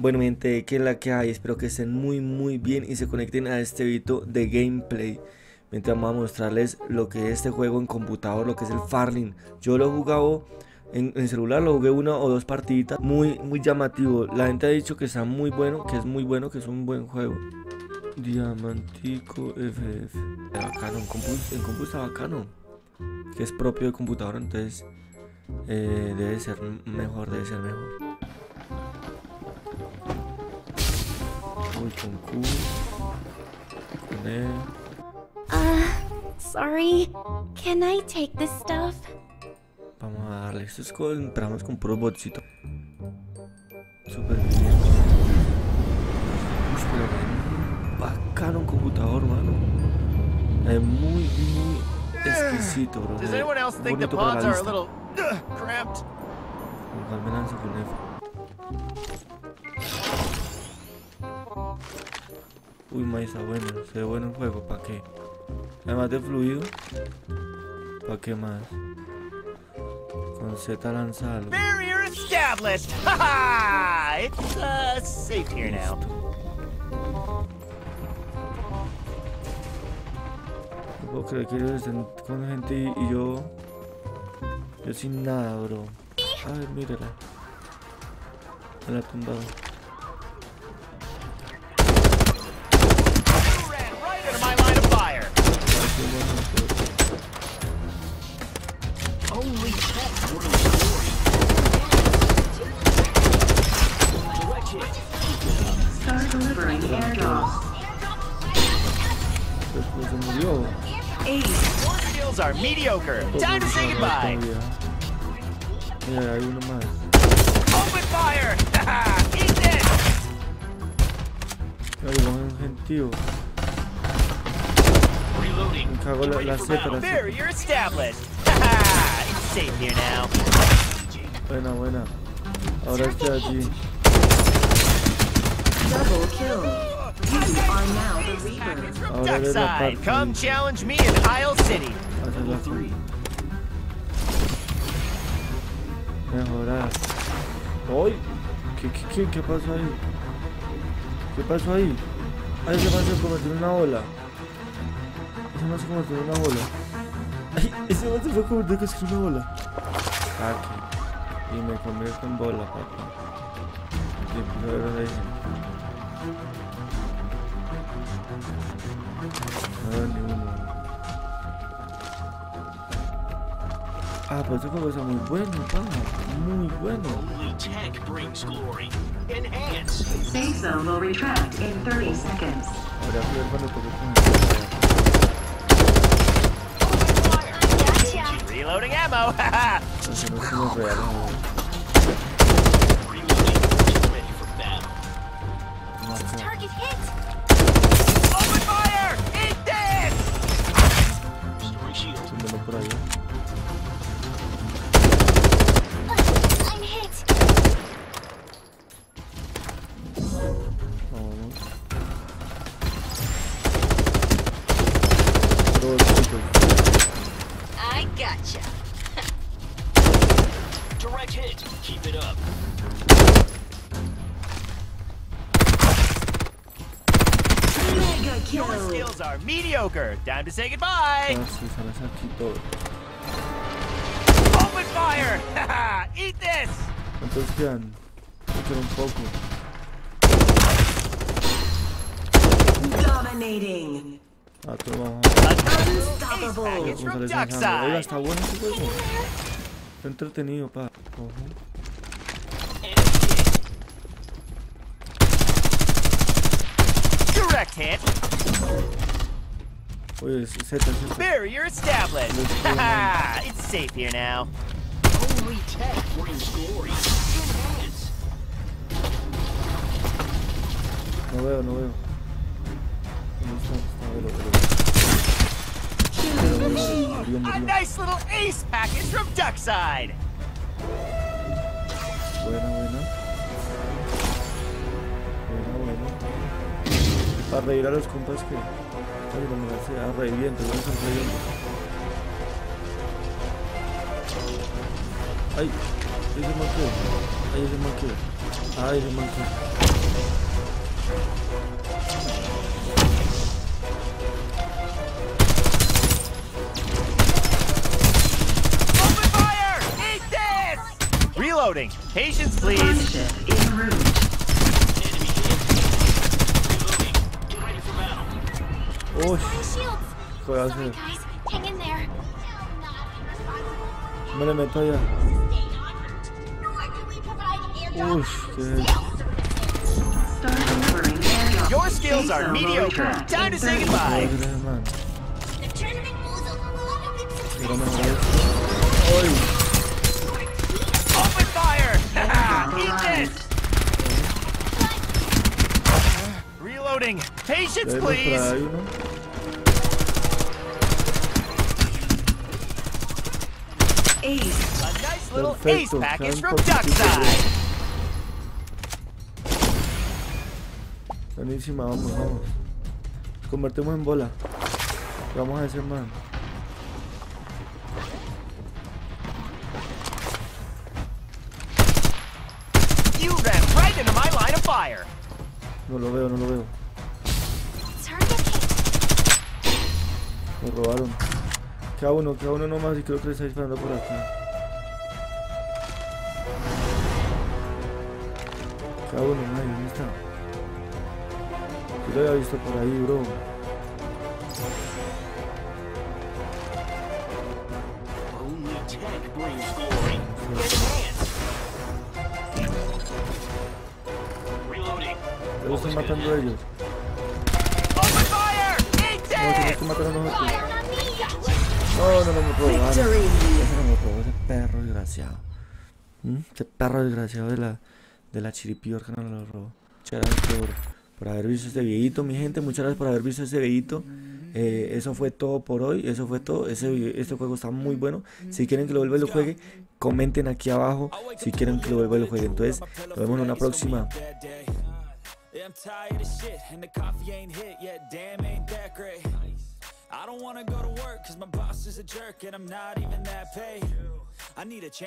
Bueno, gente, que es la que hay. Espero que estén muy bien y se conecten a este video de gameplay. Mientras vamos a mostrarles lo que es este juego en computador, lo que es el Farlight. Yo lo he jugado en celular, lo jugué una o dos partiditas. Muy llamativo. La gente ha dicho que está muy bueno, que es muy bueno, que es un buen juego. Diamantico FF. Bacano, en compu está bacano. Que es propio de computador, entonces debe ser mejor, debe ser mejor. Uy, con Q. Con E. Sorry, can I take this stuff? Vamos a darle, esto es con, entramos con puro botcito. Super bien. Uy, pero bien bacano un computador, mano. Es muy exquisito, bro. ¿Does anyone else think the pods are a little cramped? Me lanzo con F. Uy, maíz, bueno, se ve bueno el juego, ¿para qué? Además de fluido, ¿para qué más? Con Z lanzarlo. Barrier established. It's safe here now. No puedo creer que ellos estén con gente y yo sin nada, bro. A ver, mírala. Me la ha tumbado. Are mediocre. Time to say goodbye. Yeah, hay uno más. Open fire. He's dead. Reloading. Cago la Z. Barrier established. It's safe here now. Buena. Ahora está allí. Double kill. Duckside, come challenge me in Isle City. Mejorar. ¡Ay! ¿Qué pasó ahí? ¿Qué pasó ahí? Ahí se pasó a convertir una ola. Ese no se convirtió en una ola. Ay, ese no se fue a convertir casi una ola. Aquí. Y me convierto en bola, papá. Y primero le dicen. Ah, pues este juego está muy bueno, pana. Muy bueno. Only tech brings glory. Enhance. Safe zone will retract in 30 seconds. Ahora voy a ver cuando toque. Reloading ammo. Target hit. Por allá. Vamos. I gotcha. Direct hit. Keep it up. Your skills are mediocre. Time to say goodbye. Open fire! Eat this! Entonces quedan. Un poco. Dominating. Unstoppable. Oiga, está bueno este juego. Está entretenido, pa. Direct hit. Oye, Z. Barrier established. It's safe here now. Only tech brings glory. No veo. A nice little ace package from Duckside. Bueno. A reír a los compas que... A reviviendo, vamos a reviviendo. Ay, ese maqueo. Ay, no manches. Open fire! Eat this! Reloading. Patience, please. In route. Oh, sorry, guys. Hang in there. Vale, me estoy ya. Your skills are mediocre. Time to say goodbye. Open fire! Eat this! Reloading. Patience, please. Ace. A nice little ace package from Duckside. Buenísima, vamos, vamos. Nos convertimos en bola. Vamos a hacer más. You ran right into my line of fire. No lo veo, no lo veo. Me robaron. Cada uno nomás y creo que le está disparando por acá. Cada uno, nadie, ¿dónde está? Yo lo había visto por ahí, bro. Yo estoy matando a ellos. No, mataron a nosotros. No me puedo dar. No me puedo, ese perro desgraciado. Ese perro desgraciado de la chiripiorca no lo robó. Muchas gracias por haber visto este videito, mi gente. Muchas gracias por haber visto este videito. Eso fue todo por hoy. Eso fue todo. Este juego está muy bueno. Si quieren que lo vuelva y lo juegue, comenten aquí abajo si quieren que lo vuelva y lo juegue. Entonces, nos vemos en una próxima. I'm tired of shit and the coffee ain't hit yet, damn ain't that great. I don't wanna go to work cause my boss is a jerk and I'm not even that paid. I need a change.